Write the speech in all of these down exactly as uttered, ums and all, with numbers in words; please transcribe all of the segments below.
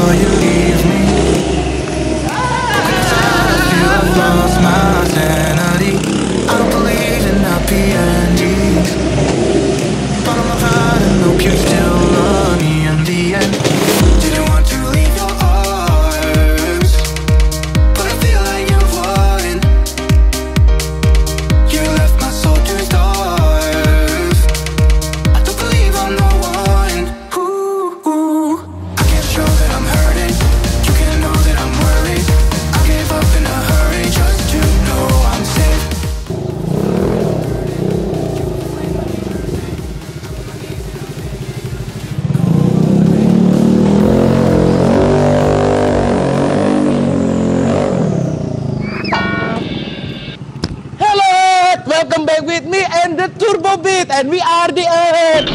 before you leave me. Cause I feel I've lost my sanity. I don't believe in happy endings, but I'm alive and hope you still love me in the end. Didn't want to leave your arms, but I feel like you wouldn't. You left my soul to starve. I don't believe I'm the one. Ooh, ooh. I can't show that I'm hurting. You can know that I'm worried. I gave up in a hurry just to know I'm safe. Hello, welcome back with me and the Turbo Beat, and we are the Earth.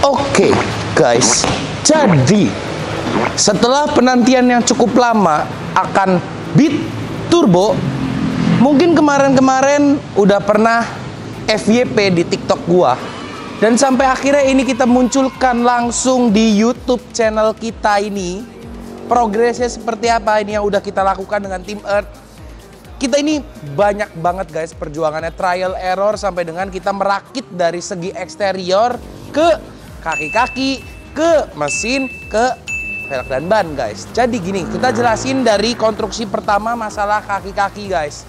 Oke, guys, jadi setelah penantian yang cukup lama akan Beat Turbo, mungkin kemarin-kemarin udah pernah F Y P di TikTok gua. Dan sampai akhirnya ini kita munculkan langsung di YouTube channel kita ini. Progresnya seperti apa ini yang udah kita lakukan dengan tim Earth. Kita ini banyak banget guys perjuangannya, trial error sampai dengan kita merakit dari segi eksterior ke kaki-kaki, ke mesin, ke velg dan ban guys. Jadi gini, kita jelasin dari konstruksi pertama masalah kaki-kaki guys.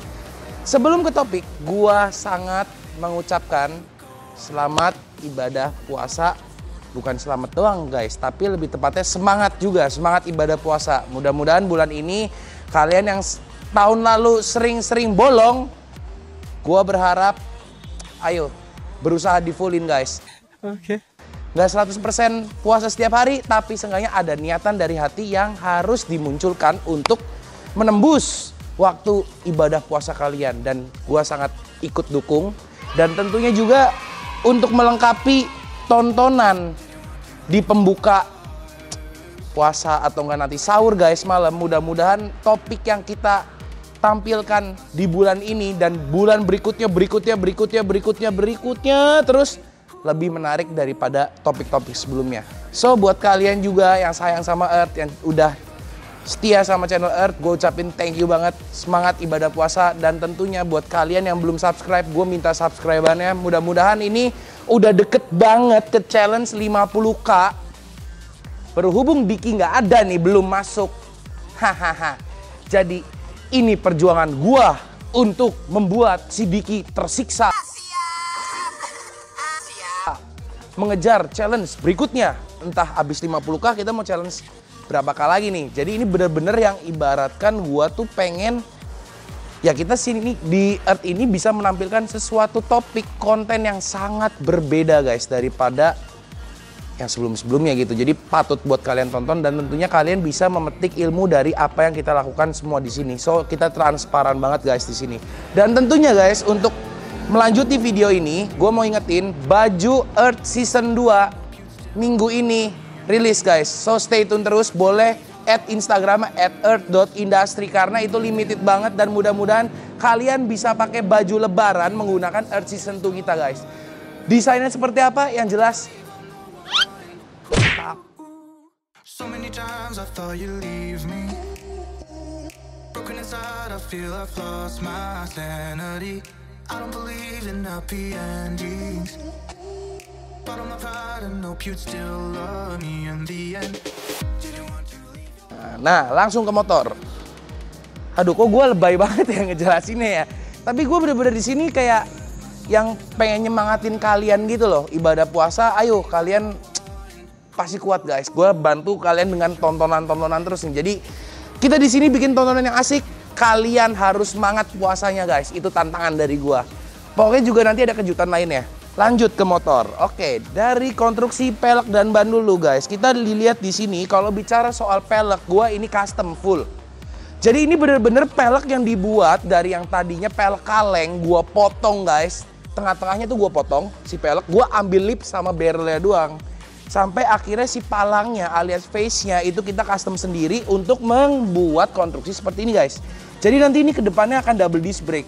Sebelum ke topik, gua sangat mengucapkan selamat ibadah puasa, bukan selamat doang guys, tapi lebih tepatnya semangat juga, semangat ibadah puasa. Mudah-mudahan bulan ini kalian yang tahun lalu sering-sering bolong, gua berharap ayo berusaha di fullin guys. Oke. Okay. Nggak seratus persen puasa setiap hari, tapi seenggaknya ada niatan dari hati yang harus dimunculkan untuk menembus waktu ibadah puasa kalian, dan gua sangat ikut dukung. Dan tentunya juga untuk melengkapi tontonan di pembuka puasa atau enggak nanti sahur guys malam, mudah-mudahan topik yang kita tampilkan di bulan ini dan bulan berikutnya, berikutnya, berikutnya, berikutnya, berikutnya terus lebih menarik daripada topik-topik sebelumnya. So buat kalian juga yang sayang sama Earth, yang udah setia sama channel Earth, gue ucapin thank you banget. Semangat ibadah puasa. Dan tentunya buat kalian yang belum subscribe, gue minta subscribe-annya. Mudah-mudahan ini udah deket banget ke challenge lima puluh K. Berhubung Diki nggak ada nih, belum masuk. Hahaha. Jadi ini perjuangan gue untuk membuat si Diki tersiksa, mengejar challenge berikutnya. Entah abis lima puluh K kita mau challenge berapa kali lagi nih. Jadi ini bener-bener yang ibaratkan gua tuh pengen ya kita sini di Earth ini bisa menampilkan sesuatu topik konten yang sangat berbeda guys daripada yang sebelum-sebelumnya gitu. Jadi patut buat kalian tonton, dan tentunya kalian bisa memetik ilmu dari apa yang kita lakukan semua di sini. So kita transparan banget guys di sini. Dan tentunya guys untuk melanjuti video ini, gua mau ingetin baju Earth season dua minggu ini rilis guys, so stay tune terus. Boleh add Instagram at earth dot industry karena itu limited banget, dan mudah-mudahan kalian bisa pakai baju lebaran menggunakan Earth Season dua kita guys. Desainnya seperti apa? Yang jelas nah, langsung ke motor. Aduh, kok gue lebay banget ya ngejelasinnya ya. Tapi gue bener-bener di sini kayak yang pengen nyemangatin kalian gitu loh. Ibadah puasa, ayo kalian pasti kuat guys. Gue bantu kalian dengan tontonan-tontonan terus nih. Jadi kita di sini bikin tontonan yang asik. Kalian harus semangat puasanya guys. Itu tantangan dari gue. Pokoknya juga nanti ada kejutan lainnya. Lanjut ke motor. Oke, dari konstruksi pelek dan ban dulu guys. Kita dilihat di sini kalau bicara soal pelek, gua ini custom full. Jadi ini bener-bener pelek yang dibuat dari yang tadinya pelek kaleng, gua potong guys. Tengah-tengahnya tuh gua potong, si pelek, gua ambil lip sama barrelnya doang. Sampai akhirnya si palangnya alias face-nya itu kita custom sendiri untuk membuat konstruksi seperti ini guys. Jadi nanti ini kedepannya akan double disc brake.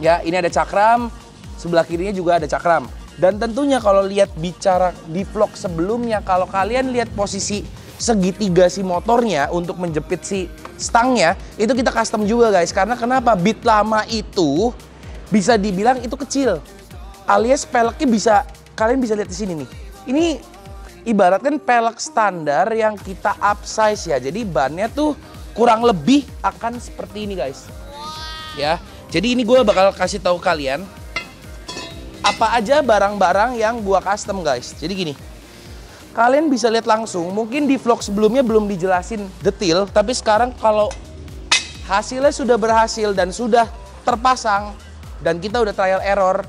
Ya, ini ada cakram, sebelah kirinya juga ada cakram. Dan tentunya kalau lihat bicara di vlog sebelumnya, kalau kalian lihat posisi segitiga si motornya untuk menjepit si stangnya, itu kita custom juga guys. Karena kenapa? Beat lama itu bisa dibilang itu kecil, alias peleknya bisa, kalian bisa lihat di sini nih. Ini ibaratkan pelek standar yang kita upsize ya, jadi bannya tuh kurang lebih akan seperti ini guys. Ya, jadi ini gue bakal kasih tahu kalian apa aja barang-barang yang gue custom guys. Jadi gini, kalian bisa lihat langsung, mungkin di vlog sebelumnya belum dijelasin detail, tapi sekarang kalau hasilnya sudah berhasil dan sudah terpasang, dan kita udah trial error,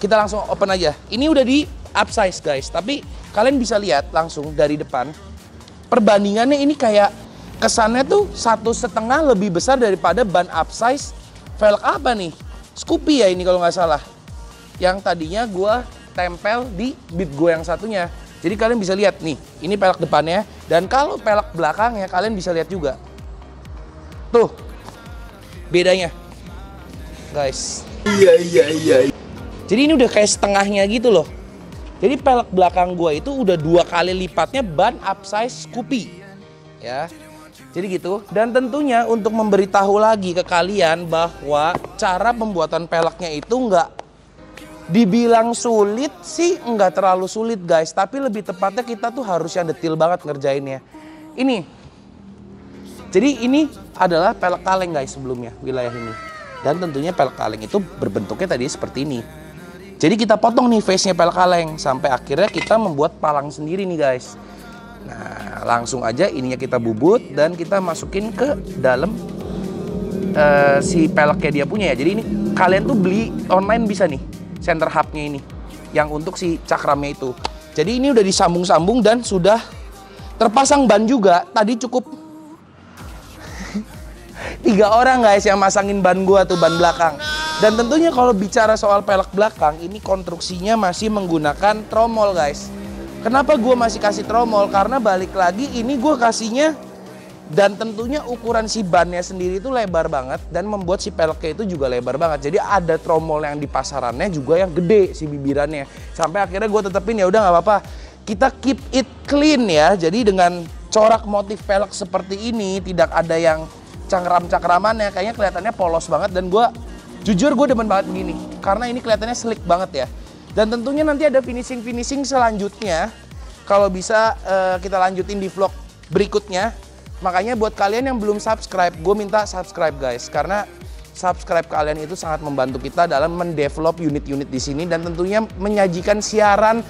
kita langsung open aja. Ini udah di upsize guys, tapi kalian bisa lihat langsung dari depan, perbandingannya ini kayak kesannya tuh satu setengah lebih besar daripada ban upsize velg apa nih? Scoopy ya ini kalau nggak salah, yang tadinya gue tempel di beat gue yang satunya. Jadi kalian bisa lihat nih, ini pelek depannya, dan kalau pelek belakangnya kalian bisa lihat juga. Tuh, bedanya. Guys. Iya, iya, iya. Jadi ini udah kayak setengahnya gitu loh. Jadi pelek belakang gua itu udah dua kali lipatnya ban upsize Scoopy. Ya. Jadi gitu. Dan tentunya untuk memberitahu lagi ke kalian bahwa cara pembuatan peleknya itu nggak dibilang sulit sih, nggak terlalu sulit guys, tapi lebih tepatnya kita tuh harus yang detail banget ngerjainnya. Ini, jadi ini adalah pelek kaleng guys sebelumnya, wilayah ini. Dan tentunya pelek kaleng itu berbentuknya tadi seperti ini. Jadi kita potong nih face-nya pelek kaleng, sampai akhirnya kita membuat palang sendiri nih guys. Nah, langsung aja ininya kita bubut dan kita masukin ke dalam uh, si peleknya dia punya ya. Jadi ini kalian tuh beli online bisa nih. Center hubnya ini, yang untuk si cakramnya itu. Jadi ini udah disambung-sambung dan sudah terpasang ban juga. Tadi cukup tiga orang guys yang masangin ban gua tuh, ban belakang. Dan tentunya kalau bicara soal pelek belakang, ini konstruksinya masih menggunakan tromol guys. Kenapa gua masih kasih tromol? Karena balik lagi ini gua kasihnya, dan tentunya ukuran si bannya sendiri itu lebar banget dan membuat si peleknya itu juga lebar banget. Jadi ada tromol yang di pasarannya juga yang gede si bibirannya. Sampai akhirnya gue tetepin, ya udah nggak apa-apa, kita keep it clean ya. Jadi dengan corak motif pelek seperti ini tidak ada yang cangkram-cangkramannya, kayaknya kelihatannya polos banget. Dan gue jujur gue demen banget begini karena ini kelihatannya slick banget ya. Dan tentunya nanti ada finishing-finishing selanjutnya, kalau bisa uh, kita lanjutin di vlog berikutnya. Makanya buat kalian yang belum subscribe, gue minta subscribe guys, karena subscribe kalian itu sangat membantu kita dalam mendevelop unit-unit di sini dan tentunya menyajikan siaran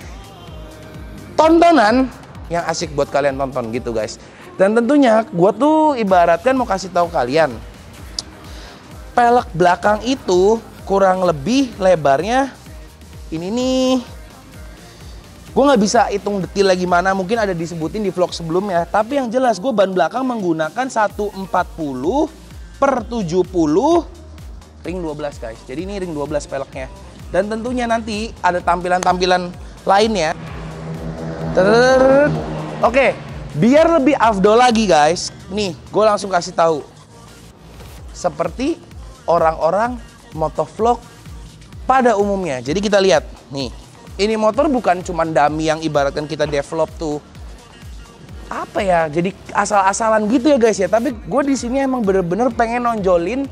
tontonan yang asik buat kalian tonton gitu guys. Dan tentunya gue tuh ibaratkan mau kasih tahu kalian, pelek belakang itu kurang lebih lebarnya ini nih. Gue nggak bisa hitung detail lagi mana, mungkin ada disebutin di vlog sebelumnya. Tapi yang jelas gue ban belakang menggunakan seratus empat puluh per tujuh puluh ring dua belas guys. Jadi ini ring dua belas peleknya. Dan tentunya nanti ada tampilan-tampilan lainnya. Oke, okay, biar lebih afdol lagi guys. Nih, gue langsung kasih tahu. Seperti orang-orang motovlog pada umumnya. Jadi kita lihat nih. Ini motor bukan cuman dummy yang ibaratkan kita develop tuh apa ya, jadi asal-asalan gitu ya guys ya. Tapi gue di sini emang bener-bener pengen nonjolin,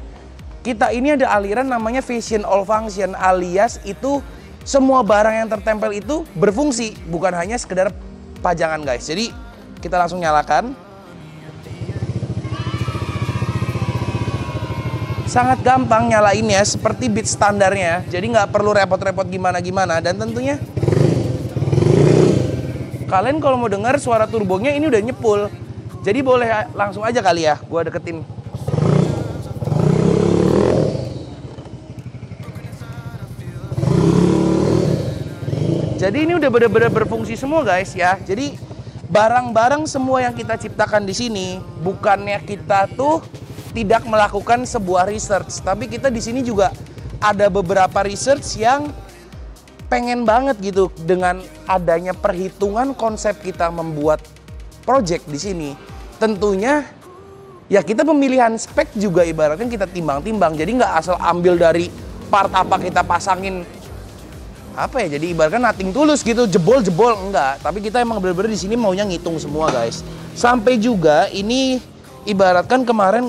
kita ini ada aliran namanya Vision All Function, alias itu semua barang yang tertempel itu berfungsi, bukan hanya sekedar pajangan guys. Jadi kita langsung nyalakan. Sangat gampang nyalainnya, seperti beat standarnya. Jadi nggak perlu repot-repot gimana-gimana. Dan tentunya kalian kalau mau dengar suara turbonya ini udah nyepul. Jadi boleh langsung aja kali ya, gua deketin. Jadi ini udah bener-bener berfungsi semua guys ya. Jadi barang-barang semua yang kita ciptakan di sini, bukannya kita tuh tidak melakukan sebuah research, tapi kita di sini juga ada beberapa research yang pengen banget gitu dengan adanya perhitungan konsep kita membuat project di sini. Tentunya ya kita pemilihan spek juga ibaratnya kita timbang-timbang, jadi nggak asal ambil dari part apa kita pasangin apa ya, jadi ibaratnya nothing tulus gitu, jebol-jebol, enggak. Tapi kita emang bener-bener di sini maunya ngitung semua guys. Sampai juga ini ibaratkan kemarin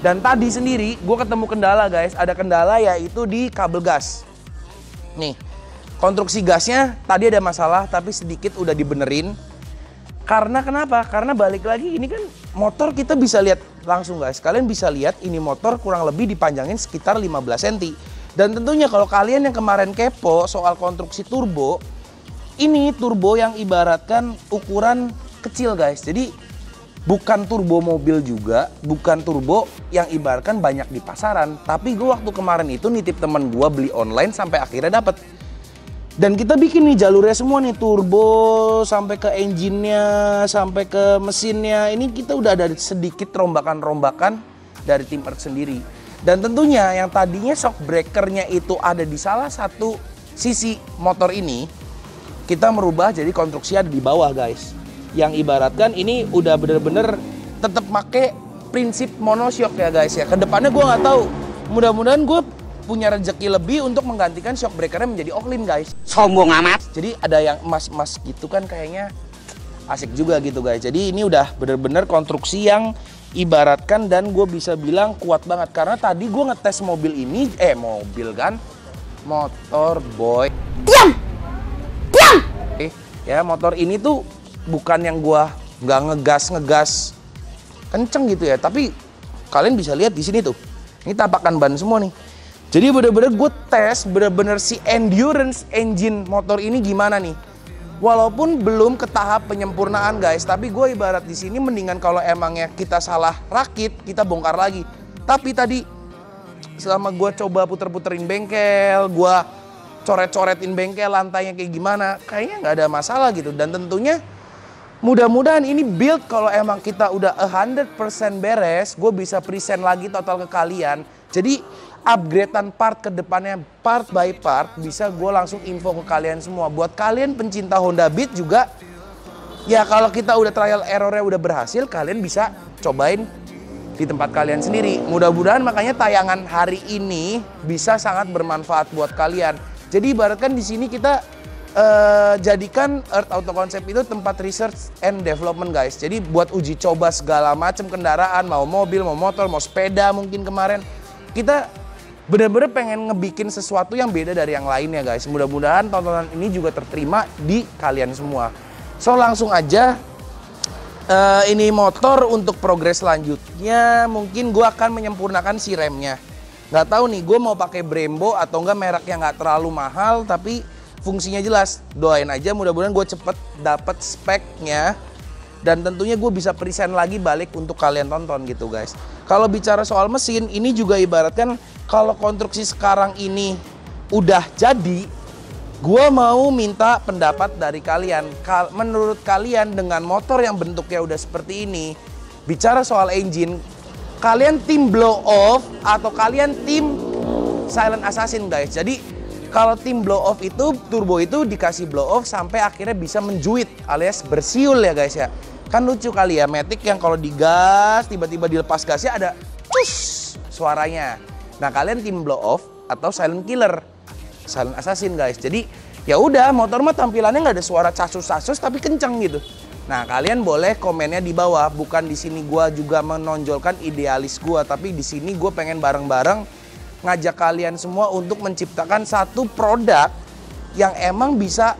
dan tadi sendiri gue ketemu kendala guys, ada kendala yaitu di kabel gas. Nih, konstruksi gasnya tadi ada masalah tapi sedikit udah dibenerin. Karena kenapa? Karena balik lagi ini kan motor kita bisa lihat langsung guys. Kalian bisa lihat ini motor kurang lebih dipanjangin sekitar lima belas sentimeter. Dan tentunya kalau kalian yang kemarin kepo soal konstruksi turbo, ini turbo yang ibaratkan ukuran kecil guys. Jadi bukan turbo mobil juga, bukan turbo yang ibaratkan banyak di pasaran. Tapi gue waktu kemarin itu nitip teman gue beli online sampai akhirnya dapet. Dan kita bikin nih jalurnya semua nih, turbo sampai ke engine-nya, sampai ke mesinnya. Ini kita udah ada sedikit rombakan-rombakan dari tim Earth sendiri. Dan tentunya yang tadinya shock breakernya itu ada di salah satu sisi motor ini, kita merubah jadi konstruksi ada di bawah guys. Yang ibaratkan ini udah bener-bener tetap make prinsip monoshock ya guys ya. Kedepannya gue nggak tahu, mudah-mudahan gue punya rezeki lebih untuk menggantikan shock breakernya menjadi Ohlins guys. Sombong amat. Jadi ada yang emas-emas gitu kan, kayaknya asik juga gitu guys. Jadi ini udah bener-bener konstruksi yang ibaratkan dan gue bisa bilang kuat banget. Karena tadi gue ngetes mobil ini, eh mobil kan, motor boy. Diam! Diam! Eh, ya motor ini tuh bukan yang gue nggak ngegas-ngegas kenceng gitu ya. Tapi kalian bisa lihat di sini tuh, ini tapakan ban semua nih. Jadi bener-bener gue tes, bener-bener si endurance engine motor ini gimana nih. Walaupun belum ke tahap penyempurnaan guys, tapi gue ibarat di sini mendingan kalau emangnya kita salah rakit, kita bongkar lagi. Tapi tadi selama gue coba puter-puterin bengkel, gue coret-coretin bengkel, lantainya kayak gimana, kayaknya nggak ada masalah gitu. Dan tentunya mudah-mudahan ini build kalau emang kita udah one hundred percent beres, gue bisa present lagi total ke kalian. Jadi upgradean part ke depannya, part by part, bisa gue langsung info ke kalian semua. Buat kalian pencinta Honda Beat juga, ya kalau kita udah trial errornya udah berhasil, kalian bisa cobain di tempat kalian sendiri. Mudah-mudahan makanya tayangan hari ini bisa sangat bermanfaat buat kalian. Jadi ibaratkan di sini kita eh, jadikan Earth Autoconcept itu tempat research and development guys. Jadi buat uji coba segala macam kendaraan, mau mobil, mau motor, mau sepeda mungkin kemarin, kita bener-bener pengen ngebikin sesuatu yang beda dari yang lainnya guys. Mudah-mudahan tontonan ini juga terterima di kalian semua. So langsung aja uh, ini motor untuk progres selanjutnya. Mungkin gue akan menyempurnakan si remnya. Gak tahu nih gue mau pakai Brembo atau enggak, merek yang gak terlalu mahal tapi fungsinya jelas. Doain aja mudah-mudahan gue cepet dapet speknya. Dan tentunya gue bisa present lagi balik untuk kalian tonton gitu guys. Kalau bicara soal mesin, ini juga ibaratkan kalau konstruksi sekarang ini udah jadi, gue mau minta pendapat dari kalian. Kal- menurut kalian dengan motor yang bentuknya udah seperti ini, bicara soal engine, kalian tim blow off atau kalian tim silent assassin guys. Jadi kalau tim blow off itu, turbo itu dikasih blow off sampai akhirnya bisa menjuit alias bersiul ya guys ya. Kan lucu kali ya, Matic yang kalau digas, tiba-tiba dilepas gasnya ada cus suaranya. Nah kalian tim blow off atau silent killer, silent assassin guys. Jadi ya udah motor mah tampilannya nggak ada suara casus-casus tapi kenceng gitu. Nah kalian boleh komennya di bawah, bukan di sini gua juga menonjolkan idealis gua, tapi di sini gua pengen bareng-bareng ngajak kalian semua untuk menciptakan satu produk yang emang bisa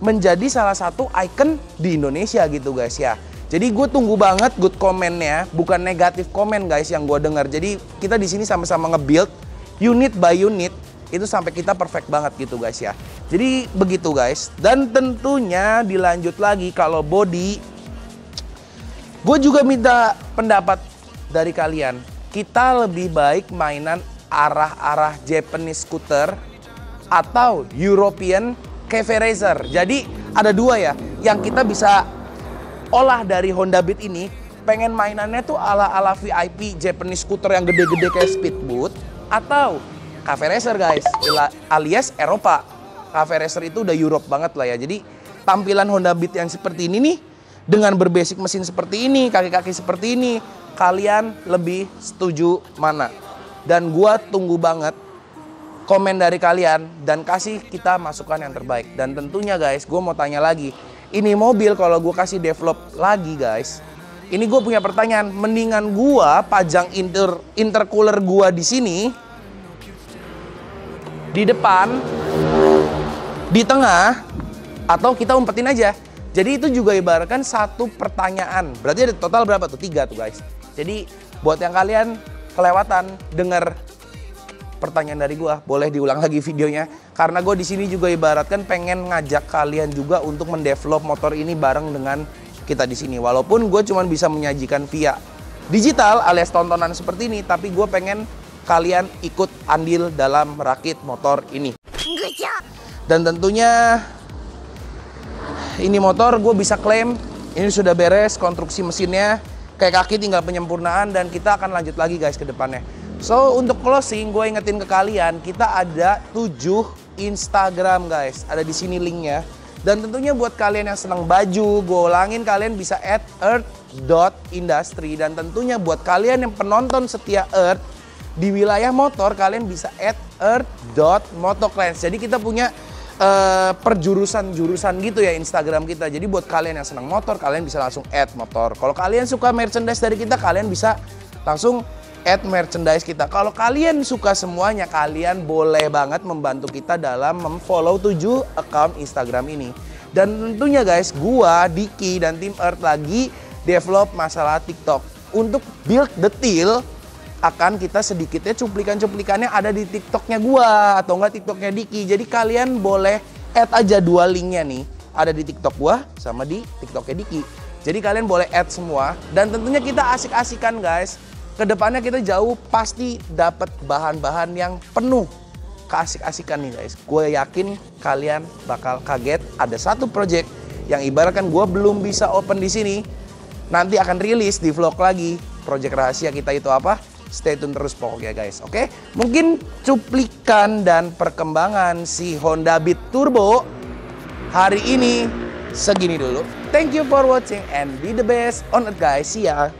menjadi salah satu icon di Indonesia gitu guys ya. Jadi gue tunggu banget good comment-nya, bukan negatif comment guys yang gue dengar. Jadi kita di sini sama-sama nge-build unit by unit itu sampai kita perfect banget gitu guys ya. Jadi begitu guys. Dan tentunya dilanjut lagi kalau body, gue juga minta pendapat dari kalian. Kita lebih baik mainan arah-arah Japanese scooter atau European cafe racer. Jadi ada dua ya yang kita bisa olah dari Honda Beat ini. pengen mainannya tuh ala-ala V I P Japanese scooter yang gede-gede kayak speedboat atau cafe racer guys, alias Eropa. Cafe racer itu udah Europe banget lah ya. Jadi tampilan Honda Beat yang seperti ini nih dengan berbasic mesin seperti ini, kaki-kaki seperti ini, kalian lebih setuju mana? Dan gua tunggu banget komen dari kalian dan kasih kita masukan yang terbaik. Dan tentunya guys, gue mau tanya lagi, ini mobil kalau gue kasih develop lagi guys, ini gue punya pertanyaan, mendingan gue pajang inter intercooler gue di sini, di depan, di tengah, atau kita umpetin aja. Jadi itu juga ibaratkan satu pertanyaan. Berarti ada total berapa tuh? Tiga tuh guys. Jadi buat yang kalian kelewatan dengar pertanyaan dari gua, boleh diulang lagi videonya karena gue di sini juga ibaratkan pengen ngajak kalian juga untuk mendevelop motor ini bareng dengan kita di sini. Walaupun gue cuman bisa menyajikan via digital alias tontonan seperti ini, tapi gue pengen kalian ikut andil dalam merakit motor ini. Dan tentunya ini motor gue bisa klaim ini sudah beres konstruksi mesinnya, kayak kaki tinggal penyempurnaan dan kita akan lanjut lagi guys ke depannya. So, untuk closing, gue ingetin ke kalian, kita ada tujuh Instagram guys. Ada di sini linknya. Dan tentunya buat kalian yang senang baju, gue ulangin, kalian bisa at earth dot industry. Dan tentunya buat kalian yang penonton setia Earth, di wilayah motor, kalian bisa at earth dot motoclans. Jadi kita punya uh, perjurusan-jurusan gitu ya Instagram kita. Jadi buat kalian yang senang motor, kalian bisa langsung at motor. Kalau kalian suka merchandise dari kita, kalian bisa langsung add merchandise kita. Kalau kalian suka semuanya, kalian boleh banget membantu kita dalam memfollow tujuh account Instagram ini. Dan tentunya guys, gua, Diki, dan tim Earth lagi develop masalah TikTok. Untuk build detail akan kita sedikitnya cuplikan-cuplikannya ada di TikToknya gua atau enggak TikToknya Diki. Jadi kalian boleh add aja dua linknya nih, ada di TikTok gua sama di TikToknya Diki. Jadi kalian boleh add semua dan tentunya kita asik-asikan guys. Kedepannya kita jauh pasti dapat bahan-bahan yang penuh keasik-asikan nih guys. Gue yakin kalian bakal kaget ada satu project yang ibaratkan gue belum bisa open di sini. Nanti akan rilis di vlog lagi project rahasia kita itu apa. Stay tune terus pokoknya guys, oke? Mungkin cuplikan dan perkembangan si Honda Beat Turbo hari ini segini dulu. Thank you for watching and be the best on it guys, see ya!